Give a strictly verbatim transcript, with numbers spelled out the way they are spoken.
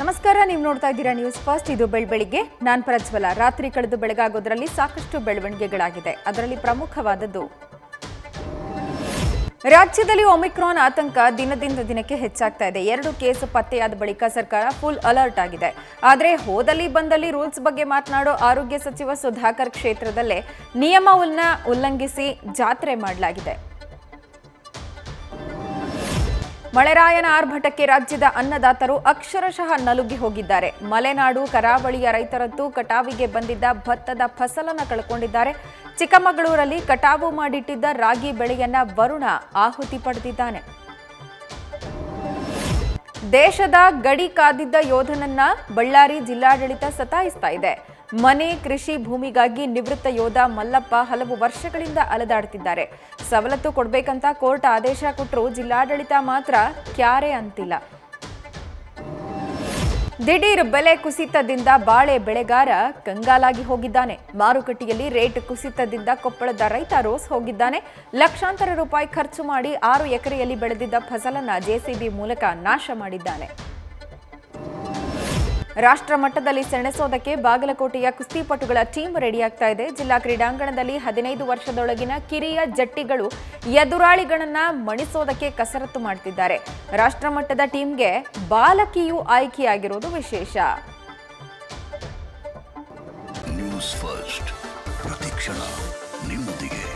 ನಮಸ್ಕಾರ, ನೀವು ನೋಡ್ತಾ ಇದ್ದೀರಾ ನ್ಯೂಸ್ ಫಸ್ಟ್. ಇದು ಬೆಳಬೆಳಿಗೆ. ನಾನು ಪ್ರಜ್ವಲ. ರಾತ್ರಿ ಕಳೆದು ಬೆಳಗಾಗೋದ್ರಲ್ಲಿ ಸಾಕಷ್ಟು ಬೆಳವಣಿಗೆಗಳಾಗಿದೆ. ಅದರಲ್ಲಿ ಪ್ರಮುಖವಾದದ್ದು ರಾಜ್ಯದಲ್ಲಿ ಒಮಿಕ್ರಾನ್ ಆತಂಕ ದಿನದಿಂದ ದಿನಕ್ಕೆ ಹೆಚ್ಚಾಗ್ತಾ ಇದೆ. ಎರಡು ಕೇಸ್ ಪತ್ತೆಯಾದ ಬಳಿಕ ಸರ್ಕಾರ ಫುಲ್ ಅಲರ್ಟ್ ಆಗಿದೆ. ಆದರೆ ಹೋದಲ್ಲಿ ಬಂದಲ್ಲಿ ರೂಲ್ಸ್ ಬಗ್ಗೆ ಮಾತನಾಡೋ ಆರೋಗ್ಯ ಸಚಿವ ಸುಧಾಕರ್ ಕ್ಷೇತ್ರದಲ್ಲೇ ನಿಯಮವನ್ನು ಉಲ್ಲಂಘಿಸಿ ಜಾತ್ರೆ ಮಾಡಲಾಗಿದೆ. ಮಳೆರಾಯನ ಆರ್ಭಟಕ್ಕೆ ರಾಜ್ಯದ ಅನ್ನದಾತರು ಅಕ್ಷರಶಃ ನಲುಗಿ ಹೋಗಿದ್ದಾರೆ. ಮಲೆನಾಡು ಕರಾವಳಿಯ ರೈತರದ್ದು ಕಟಾವಿಗೆ ಬಂದಿದ್ದ ಭತ್ತದ ಫಸಲನ್ನು ಕಳ್ಕೊಂಡಿದ್ದಾರೆ. ಚಿಕ್ಕಮಗಳೂರಲ್ಲಿ ಕಟಾವು ಮಾಡಿಟ್ಟಿದ್ದ ರಾಗಿ ಬೆಳೆಯನ್ನ ವರುಣ ಆಹುತಿ ಪಡೆದಿದ್ದಾನೆ. ದೇಶದ ಗಡಿ ಕಾದಿದ್ದ ಯೋಧನನ್ನ ಬಳ್ಳಾರಿ ಜಿಲ್ಲಾಡಳಿತ ಸತಾಯಿಸ್ತಾ ಇದೆ. ಮನೆ, ಕೃಷಿ ಭೂಮಿಗಾಗಿ ನಿವೃತ್ತ ಯೋಧ ಮಲ್ಲಪ್ಪ ಹಲವು ವರ್ಷಗಳಿಂದ ಅಲೆದಾಡ್ತಿದ್ದಾರೆ. ಸವಲತ್ತು ಕೊಡಬೇಕಂತ ಕೋರ್ಟ್ ಆದೇಶ ಕೊಟ್ಟರೂ ಜಿಲ್ಲಾಡಳಿತ ಮಾತ್ರ ಕ್ಯಾರೆ ಅಂತಿಲ್ಲ. ದಿಢೀರ್ ಬೆಲೆ ಕುಸಿತದಿಂದ ಬಾಳೆ ಬೆಳೆಗಾರ ಕಂಗಾಲಾಗಿ ಹೋಗಿದ್ದಾನೆ. ಮಾರುಕಟ್ಟೆಯಲ್ಲಿ ರೇಟ್ ಕುಸಿತದಿಂದ ಕೊಪ್ಪಳದ ರೈತ ರೋಸ್ ಹೋಗಿದ್ದಾನೆ. ಲಕ್ಷಾಂತರ ರೂಪಾಯಿ ಖರ್ಚು ಮಾಡಿ ಆರು ಎಕರೆಯಲ್ಲಿ ಬೆಳೆದಿದ್ದ ಫಸಲನ್ನು ಜೆಸಿಬಿ ಮೂಲಕ ನಾಶ ಮಾಡಿದ್ದಾನೆ. ರಾಷ್ಟ್ರ ಮಟ್ಟದಲ್ಲಿ ಸೆಣಸೋದಕ್ಕೆ ಬಾಗಲಕೋಟೆಯ ಕುಸ್ತಿಪಟುಗಳ ಟೀಮ್ ರೆಡಿಯಾಗ್ತಾ ಇದೆ. ಜಿಲ್ಲಾ ಕ್ರೀಡಾಂಗಣದಲ್ಲಿ ಹದಿನೈದು ವರ್ಷದೊಳಗಿನ ಕಿರಿಯ ಜಟ್ಟಿಗಳು ಎದುರಾಳಿಗಳನ್ನ ಮಣಿಸೋದಕ್ಕೆ ಕಸರತ್ತು ಮಾಡ್ತಿದ್ದಾರೆ. ರಾಷ್ಟ್ರ ಮಟ್ಟದ ಟೀಮ್ಗೆ ಬಾಲಕಿಯು ಆಯ್ಕೆಯಾಗಿರೋದು ವಿಶೇಷ. ನ್ಯೂಸ್ ಫಸ್ಟ್ ಪ್ರತಿಕ್ಷಣ ನಿಮ್ಮೊಂದಿಗೆ.